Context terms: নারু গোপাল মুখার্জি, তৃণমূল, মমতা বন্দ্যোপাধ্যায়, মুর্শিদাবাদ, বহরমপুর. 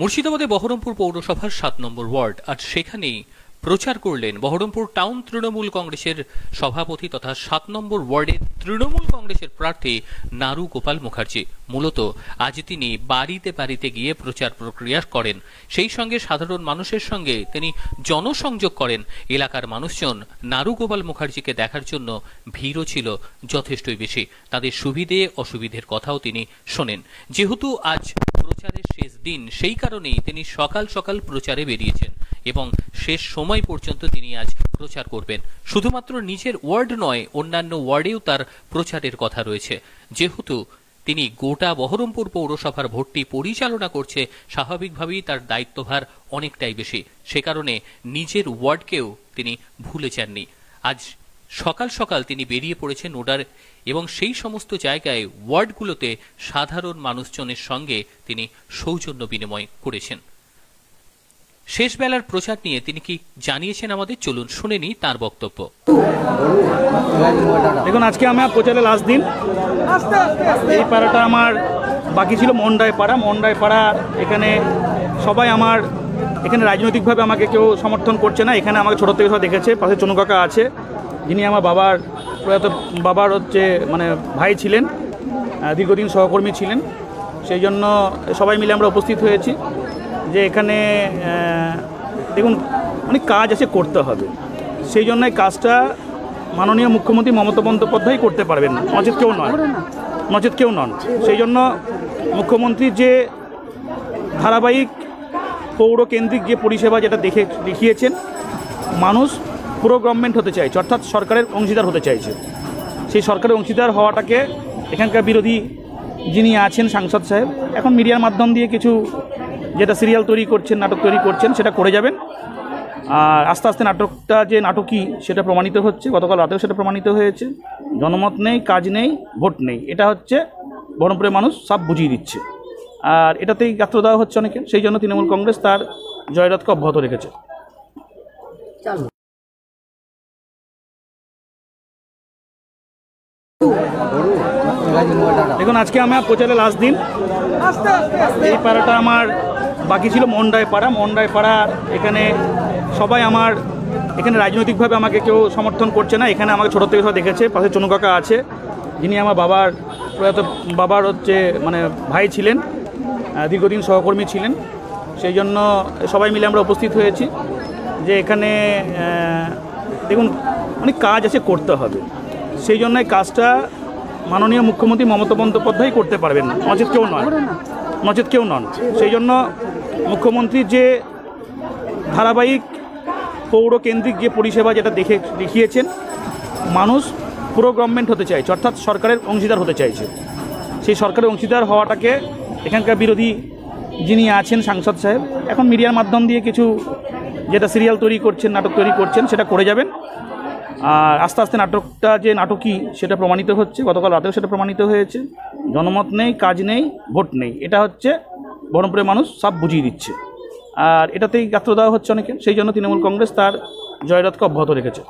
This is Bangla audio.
মুর্শিদাবাদে বহরমপুর পৌরসভার 7 নম্বর ওয়ার্ড আজ সেখানেই প্রচার করলেন বহরমপুর টাউন তৃণমূল কংগ্রেসের সভাপতি তথা 7 নম্বর ওয়ার্ডের তৃণমূল কংগ্রেসের প্রার্থী নারু গোপাল মুখার্জি। মূলত আজ তিনি বাড়িতে বাড়িতে গিয়ে প্রচার প্রক্রিয়া করেন, সেই সঙ্গে সাধারণ মানুষের সঙ্গে তিনি জনসংযোগ করেন। এলাকার মানুষজন নারু গোপাল মুখার্জিকে দেখার জন্য ভিড়ও ছিল যথেষ্টই বেশি। তাদের সুবিধে অসুবিধের কথাও তিনি শোনেন। যেহেতু আজ প্রচারের শেষ দিন, সেই কারণেই তিনি সকাল সকাল প্রচারে বেরিয়েছেন এবং শেষ সময় পর্যন্ত তিনি আজ প্রচার করবেন। শুধুমাত্র নিজের ওয়ার্ড নয়, অন্যান্য ওয়ার্ডেও তার প্রচারের কথা রয়েছে। যেহেতু তিনি গোটা বহরমপুর পৌরসভার ভোটটি পরিচালনা করছে, স্বাভাবিকভাবেই তার দায়িত্বভার অনেকটাই বেশি। সে কারণে নিজের ওয়ার্ডকেও তিনি ভুলে যাননি। আজ সকাল সকাল তিনি বেরিয়ে পড়েছেন ওডার এবং সেই সমস্ত জায়গায় ওয়ার্ডগুলোতে সাধারণ মানুষজনের সঙ্গে তিনি সৌজন্য বিনিময় করেছেন। শেষ বেলার প্রচার নিয়ে তিনি কি জানিয়েছেন আমাদের, চলুন শুনেনি তার বক্তব্য। দেখুন, আজকে আমার প্রচারে লাস্ট দিন। এই পাড়াটা আমার বাকি ছিল মন্ডায় পাড়া। মন্ডায় পাড়া এখানে সবাই আমার এখানে রাজনৈতিকভাবে আমাকে কেউ সমর্থন করছে না। এখানে আমাকে ছোটো থেকে সব দেখেছে। পাশে চনুকাকা আছে, যিনি আমার বাবার প্রয়াত বাবার হচ্ছে মানে ভাই ছিলেন, দীর্ঘদিন সহকর্মী ছিলেন। সেই জন্য সবাই মিলে আমরা উপস্থিত হয়েছি যে এখানে দেখুন অনেক কাজ আছে, করতে হবে। সেই জন্য কাজটা মাননীয় মুখ্যমন্ত্রী মমতা বন্দ্যোপাধ্যায় করতে পারবেন না, নচেত কেউ নন। সেই জন্য মুখ্যমন্ত্রীর যে ধারাবাহিক পৌরকেন্দ্রিক যে পরিষেবা যেটা দেখিয়েছেন, মানুষ পুরো গভর্নমেন্ট হতে চাইছে, অর্থাৎ সরকারের অংশীদার হতে চাইছে। সেই সরকারের অংশীদার হওয়াটাকে এখানকার বিরোধী যিনি আছেন সাংসদ সাহেব এখন মিডিয়ার মাধ্যম দিয়ে কিছু যেটা সিরিয়াল তৈরি করছেন, নাটক তৈরি করছেন, সেটা করে যাবেন। আর আস্তে আস্তে নাটকটা যে নাটকই সেটা প্রমাণিত হচ্ছে। গতকাল রাতেও সেটা প্রমাণিত হয়েছে। জনমত নেই, কাজ নেই, ভোট নেই, এটা হচ্ছে বহরমপুরের মানুষ সব বুঝিয়ে দিচ্ছে। আর এটাতেই গাত্রদাহ হচ্ছে অনেকে। সেই জন্য তৃণমূল কংগ্রেস তার জয়রথকে অব্যাহত রেখেছে। দেখুন, আজকে আমার প্রচারে লাস্ট দিন। এই পাড়াটা আমার বাকি ছিল মন্ডায় পাড়া। মন্ডায় পাড়া এখানে সবাই আমার এখানে রাজনৈতিকভাবে আমাকে কেউ সমর্থন করছে না। এখানে আমাকে ছোটো থেকে সব দেখেছে। পাশে চনুকাকা আছে, যিনি আমার বাবার প্রয়াত বাবার হচ্ছে মানে ভাই ছিলেন, দীর্ঘদিন সহকর্মী ছিলেন। সেই জন্য সবাই মিলে আমরা উপস্থিত হয়েছি যে এখানে দেখুন অনেক কাজ আছে, করতে হবে। সেই জন্য কাজটা মাননীয় মুখ্যমন্ত্রী মমতা বন্দ্যোপাধ্যায় করতে পারবেন না, নচেত কেউ নন। সেই জন্য মুখ্যমন্ত্রীর যে ধারাবাহিক পৌরকেন্দ্রিক যে পরিষেবা যেটা দেখিয়েছেন, মানুষ পুরো গভর্নমেন্ট হতে চাইছে, অর্থাৎ সরকারের অংশীদার হতে চাইছে। সেই সরকারের অংশীদার হওয়াটাকে এখানকার বিরোধী যিনি আছেন সাংসদ সাহেব এখন মিডিয়ার মাধ্যম দিয়ে কিছু যেটা সিরিয়াল তৈরি করছেন, নাটক তৈরি করছেন, সেটা করে যাবেন। আর আস্তে আস্তে নাটকটা যে নাটকই সেটা প্রমাণিত হচ্ছে। গতকাল রাতেও সেটা প্রমাণিত হয়েছে। জনমত নেই, কাজ নেই, ভোট নেই, এটা হচ্ছে বহরমপুরের মানুষ সব বুঝিয়ে দিচ্ছে। আর এটাতেই গাত্রদাহ হচ্ছে অনেকে। সেই জন্য তৃণমূল কংগ্রেস তার জয়রথকে অব্যাহত রেখেছে।